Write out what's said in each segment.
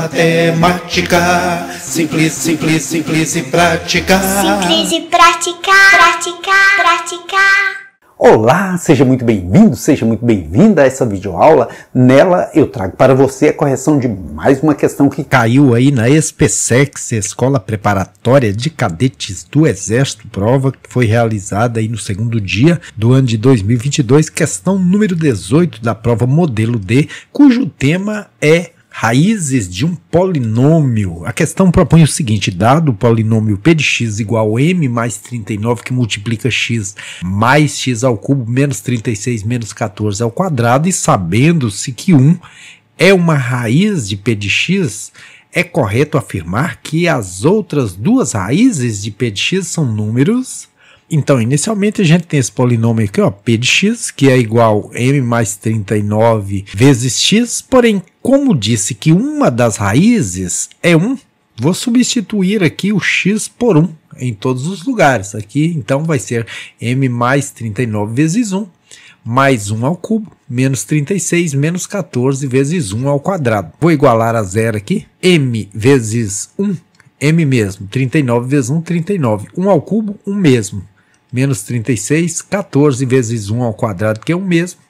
matemática, simples e prática. Simples e praticar. Olá, seja muito bem-vindo, seja muito bem-vinda a essa videoaula. Nela eu trago para você a correção de mais uma questão que caiu aí na ESPCEX, Escola Preparatória de Cadetes do Exército, prova que foi realizada aí no segundo dia do ano de 2022, questão número 18 da prova modelo D, cujo tema é raízes de um polinômio. A questão propõe o seguinte: dado o polinômio p de x igual a m mais 39 que multiplica x mais x ao cubo menos 36 menos 14 ao quadrado, e sabendo-se que 1 é uma raiz de p de x, é correto afirmar que as outras duas raízes de p de x são números. Então, inicialmente, a gente tem esse polinômio aqui, ó, p de x, que é igual a m mais 39 vezes x, porém, como disse que uma das raízes é 1, vou substituir aqui o x por 1 em todos os lugares. Aqui, então, vai ser m mais 39 vezes 1, mais 1 ao cubo, menos 36, menos 14 vezes 1 ao quadrado. Vou igualar a zero aqui, m vezes 1, m mesmo, 39 vezes 1, 39, 1 ao cubo, 1 mesmo. Menos 36, 14 vezes 1 ao quadrado, que é o mesmo,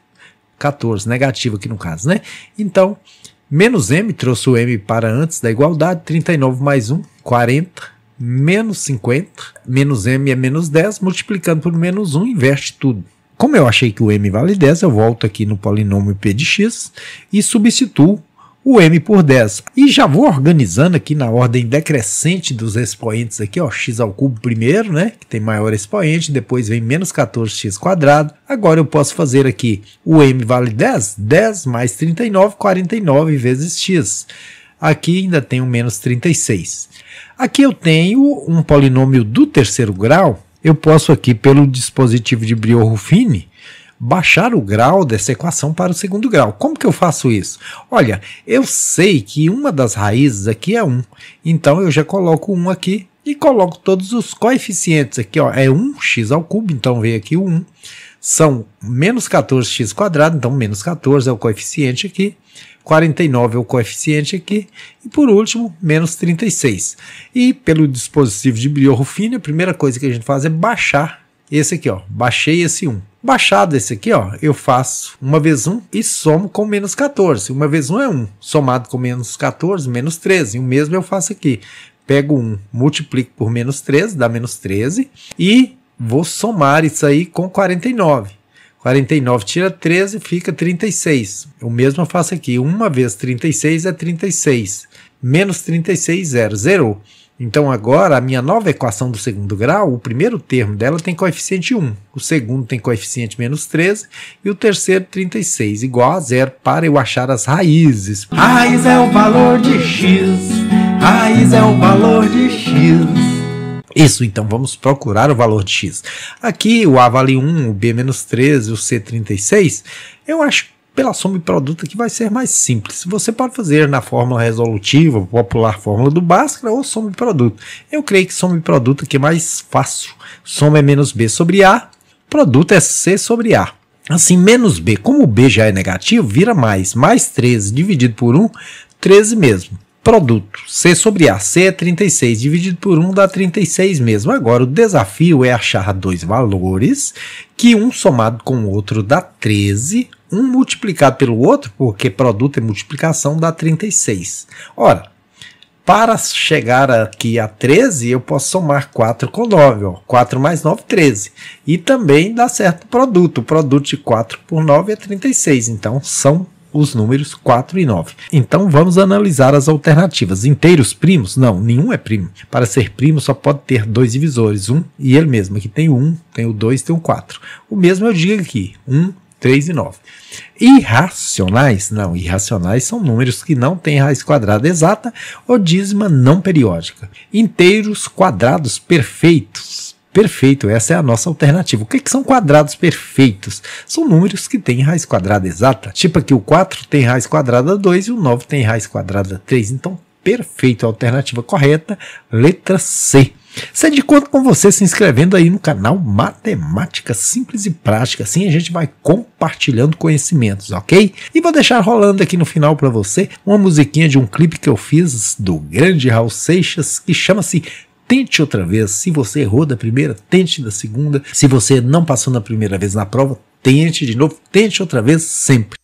14, negativo aqui no caso, né? Então, menos m, trouxe o m para antes da igualdade, 39 mais 1, 40, menos 50, menos m é menos 10, multiplicando por menos 1, inverte tudo. Como eu achei que o m vale 10, eu volto aqui no polinômio p de x e substituo o m por 10. E já vou organizando aqui na ordem decrescente dos expoentes aqui, ó, x ao cubo primeiro, né, que tem maior expoente, depois vem menos 14x quadrado. Agora eu posso fazer aqui, o m vale 10, 10 mais 39, 49 vezes x. Aqui ainda tenho menos 36. Aqui eu tenho um polinômio do terceiro grau, eu posso aqui pelo dispositivo de Briot-Ruffini baixar o grau dessa equação para o segundo grau. Como que eu faço isso? Olha, eu sei que uma das raízes aqui é 1, então eu já coloco 1 aqui e coloco todos os coeficientes aqui, ó, é 1x ao cubo, então vem aqui o 1, são menos 14x quadrado, então menos 14 é o coeficiente aqui, 49 é o coeficiente aqui, e por último, menos 36. E pelo dispositivo de Briot-Ruffini, a primeira coisa que a gente faz é baixar esse aqui, ó, baixei esse 1. Baixado esse aqui, ó, eu faço 1 vezes 1 e somo com menos 14. 1 vezes 1 é 1, somado com menos 14, menos 13. O mesmo eu faço aqui. Pego 1, multiplico por menos 13, dá menos 13. E vou somar isso aí com 49. 49 tira 13, fica 36. O mesmo eu faço aqui. 1 vezes 36 é 36. Menos 36, 0. Zerou. Então, agora, a minha nova equação do segundo grau, o primeiro termo dela tem coeficiente 1, o segundo tem coeficiente menos 13 e o terceiro 36, igual a zero, para eu achar as raízes. Raiz é o valor de x, raiz é o valor de x. Isso, então vamos procurar o valor de x. Aqui o a vale 1, o b menos 13, o c 36, eu acho que pela soma e produto que vai ser mais simples. Você pode fazer na fórmula resolutiva, popular fórmula do Bhaskara, ou soma e produto. Eu creio que soma e produto aqui é mais fácil. Soma é menos b sobre a, produto é c sobre a. Assim, menos b, como o b já é negativo, vira mais. Mais 13 dividido por 1, 13 mesmo. Produto, c sobre a, c é 36, dividido por 1 dá 36 mesmo. Agora, o desafio é achar dois valores, que um somado com o outro dá 13, um multiplicado pelo outro, porque produto é multiplicação, dá 36. Ora, para chegar aqui a 13, eu posso somar 4 com 9, ó. 4 mais 9, 13. E também dá certo produto. O produto de 4 por 9 é 36, então são os números 4 e 9. Então vamos analisar as alternativas. Inteiros primos? Não, nenhum é primo. Para ser primo só pode ter dois divisores, 1 e ele mesmo. Aqui tem o 1, tem o 2, tem o 4. O mesmo eu digo aqui, 1, 3 e 9. Irracionais? Não, irracionais são números que não têm raiz quadrada exata ou dízima não periódica. Inteiros quadrados perfeitos. Perfeito, essa é a nossa alternativa. O que que são quadrados perfeitos? São números que têm raiz quadrada exata. Tipo aqui o 4 tem raiz quadrada 2 e o 9 tem raiz quadrada 3. Então, perfeito, a alternativa correta, letra C. Sede conta com você se inscrevendo aí no canal Matemática Simples e Prática, assim a gente vai compartilhando conhecimentos, ok? E vou deixar rolando aqui no final para você uma musiquinha de um clipe que eu fiz do grande Raul Seixas, que chama-se Tente Outra Vez. Se você errou da primeira, tente da segunda. Se você não passou na primeira vez na prova, tente de novo, tente outra vez sempre.